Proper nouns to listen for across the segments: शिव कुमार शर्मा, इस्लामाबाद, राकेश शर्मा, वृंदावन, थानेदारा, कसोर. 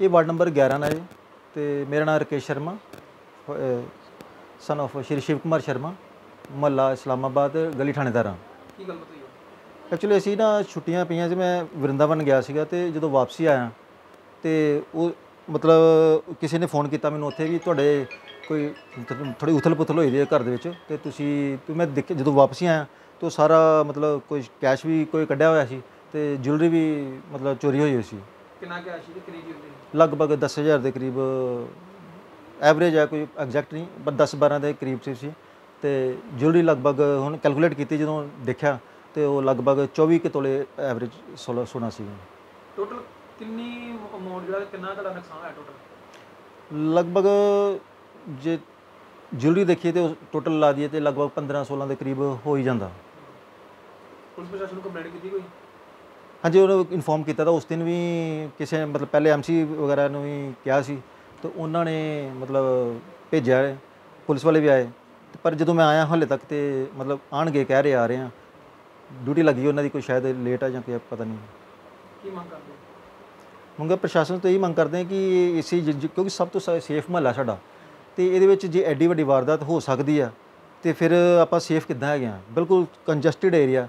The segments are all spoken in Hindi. ये वार्ड नंबर 11 है तो मेरा नाम राकेश शर्मा सन ऑफ श्री शिव कुमार शर्मा महला इस्लामाबाद गली थानेदारा। एक्चुअली असी ना छुट्टियां पईयां मैं वृंदावन गया सीगा ते जदों वापसी आया तो वो मतलब किसी ने फोन किया मैनूं उत्थे भी तुहाडे कोई थोड़ी उथल पुथल होई दी है घर दे विच ते तुसीं ते मैं देख जदों वापसी आया तो सारा मतलब कोई कैश भी कोई कढ़िया होया सी ते ज्वैलरी भी मतलब चोरी हुई सी। कितना कैश सी? करीब लगभग 10,000 के करीब एवरेज है, कोई एग्जैक्ट नहीं पर 10-12 के करीब सी। तो ज्वैलरी लगभग हुण कैलकुलेट की जो देखा तो वो लगभग 24 के तोले एवरेज सोना सी। टोटल कितनी अमाउंट जो कितना दा नुकसान है? टोटल लगभग जे ज्वैलरी देखिए तो टोटल ला दिए तो लगभग 15-16 के करीब हो ही जाता। पुलिस प्रशासन को कंप्लेंट की कोई? हाँ जी, उन्होंने इन्फॉर्म किया था उस दिन भी किसी मतलब पहले MC वगैरह ने भी कहा सी तो उन्होंने मतलब भेजा, पुलिस वाले भी आए पर जो मैं आया हाले तक तो मतलब आन गए कह रहे आ रहे हैं, ड्यूटी लगी उन्होंने कोई शायद लेट है या पता नहीं। मंगा प्रशासन तो यही मंग करते हैं कि इसी क्योंकि सब तो सेफ महला साढ़ा तो ये जे एड्डी वड्डी वारदात हो सकती है तो फिर आप सेफ किद्दां है गए? बिल्कुल कंजस्टिड एरिया,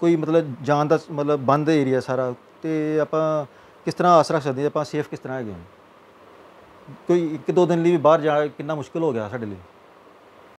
कोई मतलब जान का मतलब बंद एरिया सारा, तो आप किस तरह आस रख सकते हैं? आप सेफ किस तरह है गए? कोई 1-2 दिन लिए भी बाहर जाना कितना मुश्किल हो गया साढ़े लिए।